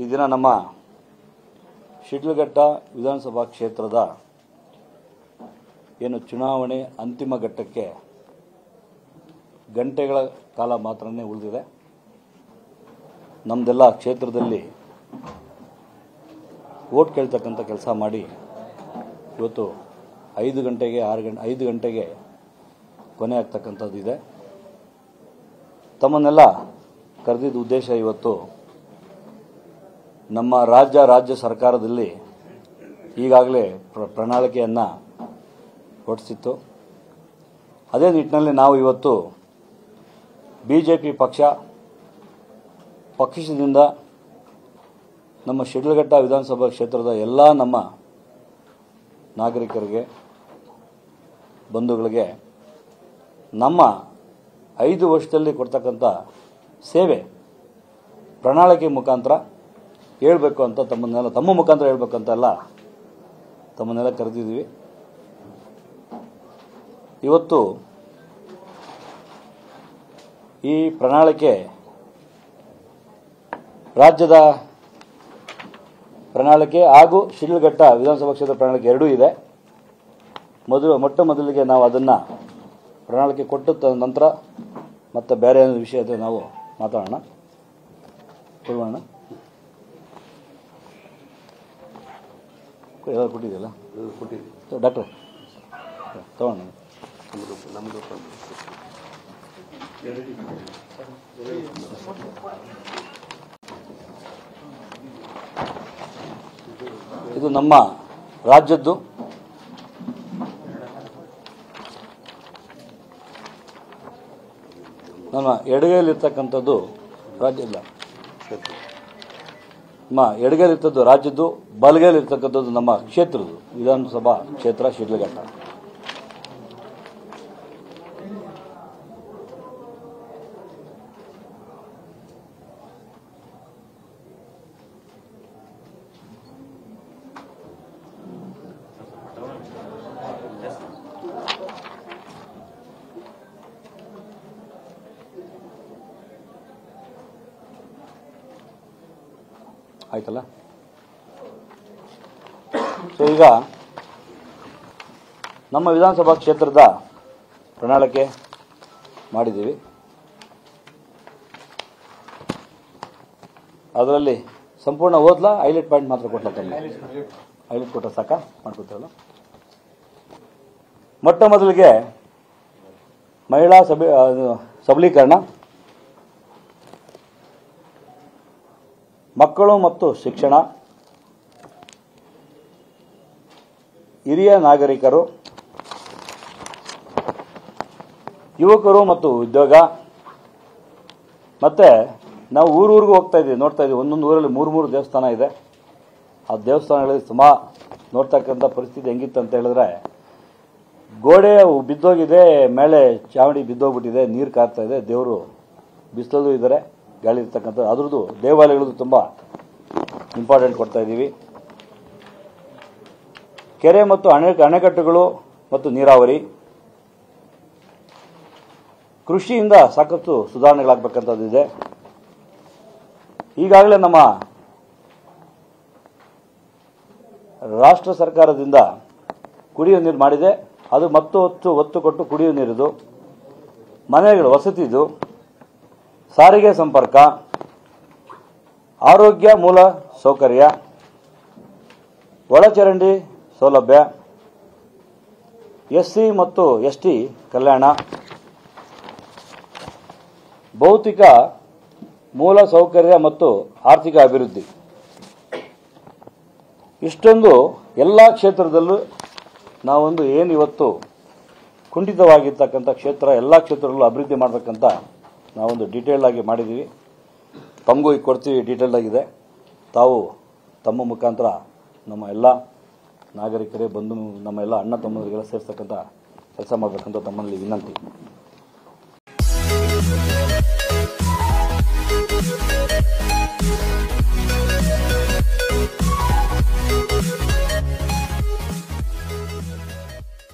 ಈ ದಿನ ನಮ್ಮ ಶಿಡ್ಲಘಟ್ಟ ವಿಧಾನಸಭಾ ಕ್ಷೇತ್ರದ ಏನು ಚುನಾವಣೆ ಅಂತಿಮ ಘಟ್ಟಕ್ಕೆ ಗಂಟೆಗಳ ಕಾಲ ಮಾತ್ರನೇ ಉಳಿದಿದೆ. ನಮ್ಮದೆಲ್ಲ ಕ್ಷೇತ್ರದಲ್ಲಿ ವೋಟ್ ಕೇಳ್ತಕ್ಕಂಥ ಕೆಲಸ ಮಾಡಿ ಇವತ್ತು 5 ಗಂಟೆಗೆ ಕೊನೆ ಆಗ್ತಕ್ಕಂಥದ್ದಿದೆ. ತಮ್ಮನ್ನೆಲ್ಲ ಕರೆದಿದ್ದ ಉದ್ದೇಶ ಇವತ್ತು ನಮ್ಮ ರಾಜ್ಯ ಸರ್ಕಾರದಲ್ಲಿ ಈಗಾಗಲೇ ಪ್ರಣಾಳಿಕೆಯನ್ನು ಹೊರಡಿಸಿತ್ತು. ಅದೇ ನಿಟ್ಟಿನಲ್ಲಿ ನಾವು ಇವತ್ತು ಬಿಜೆಪಿ ಪಕ್ಷದಿಂದ ನಮ್ಮ ಶಿಡ್ಲಘಟ್ಟ ವಿಧಾನಸಭಾ ಕ್ಷೇತ್ರದ ಎಲ್ಲ ನಮ್ಮ ನಾಗರಿಕರಿಗೆ, ಬಂಧುಗಳಿಗೆ ನಮ್ಮ 5 ವರ್ಷದಲ್ಲಿ ಕೊಡ್ತಕ್ಕಂಥ ಸೇವೆ ಪ್ರಣಾಳಿಕೆ ಮುಖಾಂತರ ಹೇಳಬೇಕು ಅಂತ ತಮ್ಮ ಮುಖಾಂತರ ಹೇಳಬೇಕಂತೆಲ್ಲ ತಮ್ಮನ್ನೆಲ್ಲ ಕರೆದಿದ್ದೀವಿ. ಇವತ್ತು ಈ ಪ್ರಣಾಳಿಕೆ ರಾಜ್ಯದ ಪ್ರಣಾಳಿಕೆ ಹಾಗೂ ಶಿಡ್ಲಘಟ್ಟ ವಿಧಾನಸಭಾ ಕ್ಷೇತ್ರ ಪ್ರಣಾಳಿಕೆ ಎರಡೂ ಇದೆ. ಮೊದಲಿಗೆ ನಾವು ಅದನ್ನು ಪ್ರಣಾಳಿಕೆ ಕೊಟ್ಟ ನಂತರ ಮತ್ತೆ ಬೇರೆ ವಿಷಯದ ನಾವು ಮಾತಾಡೋಣ. ಎಲ್ಲ ಕೊಟ್ಟಿದೆಯಲ್ಲ ಡಾಕ್ಟ್ರೆ ತಗೋಣ. ಇದು ನಮ್ಮ ರಾಜ್ಯದ್ದು ನಮ್ಮ ಎಡಗೈಲಿರ್ತಕ್ಕಂಥದ್ದು ರಾಜ್ಯದ ನಮ್ಮ ಎಡಗೈಲಿರ್ತದ್ದು ರಾಜ್ಯದ್ದು, ಬಲಗೈಲಿರ್ತಕ್ಕಂಥದ್ದು ನಮ್ಮ ಕ್ಷೇತ್ರದ್ದು ವಿಧಾನಸಭಾ ಕ್ಷೇತ್ರ ಶಿಡ್ಲಘಟ್ಟ. ಆಯ್ತಲ್ಲ, ಸೊ ಈಗ ನಮ್ಮ ವಿಧಾನಸಭಾ ಕ್ಷೇತ್ರದ ಪ್ರಣಾಳಿಕೆ ಮಾಡಿದ್ದೀವಿ. ಅದರಲ್ಲಿ ಸಂಪೂರ್ಣ ಓದ್ಲಾ, ಹೈಲೈಟ್ ಪಾಯಿಂಟ್ ಮಾತ್ರ ಕೊಡ್ಲತ್ತಲ್ಲ, ಹೈಲೈಟ್ ಕೊಟ್ಟರೆ ಸಾಕ ಮಾಡ್ಕೊತೀವಲ್ಲ. ಮೊದಲಿಗೆ ಮಹಿಳಾ ಸಬಲೀಕರಣ, ಮಕ್ಕಳು ಮತ್ತು ಶಿಕ್ಷಣ, ಹಿರಿಯ ನಾಗರಿಕರು, ಯುವಕರು ಮತ್ತು ಉದ್ಯೋಗ. ಮತ್ತೆ ನಾವು ಊರೂರಿಗೂ ಹೋಗ್ತಾ ಇದ್ದೀವಿ, ನೋಡ್ತಾ ಇದ್ದೀವಿ. ಒಂದೊಂದು ಊರಲ್ಲಿ 3 ದೇವಸ್ಥಾನ ಇದೆ. ಆ ದೇವಸ್ಥಾನಗಳಲ್ಲಿ ಸುಮಾ ನೋಡ್ತಕ್ಕಂಥ ಪರಿಸ್ಥಿತಿ ಹೆಂಗಿತ್ತು ಅಂತ ಹೇಳಿದ್ರೆ, ಗೋಡೆ ಬಿದ್ದೋಗಿದೆ, ಮೇಲೆ ಚಾವಣಿ ಬಿದ್ದೋಗ್ಬಿಟ್ಟಿದೆ, ನೀರು ಕಾಡ್ತಾ ಇದೆ, ದೇವರು ಬಿಸಿಲಲ್ಲೂ ಇದ್ದಾರೆ, ಗಾಳಿ ಇರ್ತಕ್ಕಂಥ. ಅದ್ರದ್ದು ದೇವಾಲಯಗಳದ್ದು ತುಂಬ ಇಂಪಾರ್ಟೆಂಟ್ ಕೊಡ್ತಾ ಇದ್ದೀವಿ. ಕೆರೆ ಮತ್ತು ಅಣೆಕಟ್ಟುಗಳು ಮತ್ತು ನೀರಾವರಿ, ಕೃಷಿಯಿಂದ ಸಾಕಷ್ಟು ಸುಧಾರಣೆಗಳಾಗಬೇಕಂತದ್ದಿದೆ. ಈಗಾಗಲೇ ನಮ್ಮ ರಾಷ್ಟ್ರ ಸರ್ಕಾರದಿಂದ ಕುಡಿಯುವ ನೀರು ಮಾಡಿದೆ, ಅದು ಮತ್ತೊತ್ತು ಒತ್ತು ಕೊಟ್ಟು ಕುಡಿಯುವ ನೀರಿದು, ಮನೆಗಳು ವಸತಿದು, ಸಾರಿಗೆ ಸಂಪರ್ಕ, ಆರೋಗ್ಯ ಮೂಲ ಸೌಕರ್ಯ, ಒಳಚರಂಡಿ ಸೌಲಭ್ಯ, SC ಮತ್ತು ST ಕಲ್ಯಾಣ, ಭೌತಿಕ ಮೂಲ ಸೌಕರ್ಯ ಮತ್ತು ಆರ್ಥಿಕ ಅಭಿವೃದ್ಧಿ. ಇಷ್ಟೊಂದು ಎಲ್ಲ ಕ್ಷೇತ್ರದಲ್ಲೂ ನಾವೊಂದು ಏನು ಇವತ್ತು ಕುಂಠಿತವಾಗಿರ್ತಕ್ಕಂಥ ಕ್ಷೇತ್ರ, ಎಲ್ಲ ಕ್ಷೇತ್ರದಲ್ಲೂ ಅಭಿವೃದ್ಧಿ ಮಾಡತಕ್ಕಂಥ ನಾವೊಂದು ಡೀಟೇಲ್ಡ್ ಆಗಿ ಮಾಡಿದ್ದೀವಿ. ತಮಗೂ ಈಗ ಕೊಡ್ತೀವಿ, ಡೀಟೇಲ್ಡ್ ಆಗಿದೆ. ತಾವು ತಮ್ಮ ಮುಖಾಂತರ ನಮ್ಮ ಎಲ್ಲ ನಾಗರಿಕರೇ, ಬಂಧು, ನಮ್ಮ ಎಲ್ಲ ಅಣ್ಣ ತಮ್ಮರಿಗೆಲ್ಲ ಸೇರಿಸ್ತಕ್ಕಂಥ ಕೆಲಸ ಮಾಡಬೇಕಂತ ತಮ್ಮಲ್ಲಿ ವಿನಂತಿ.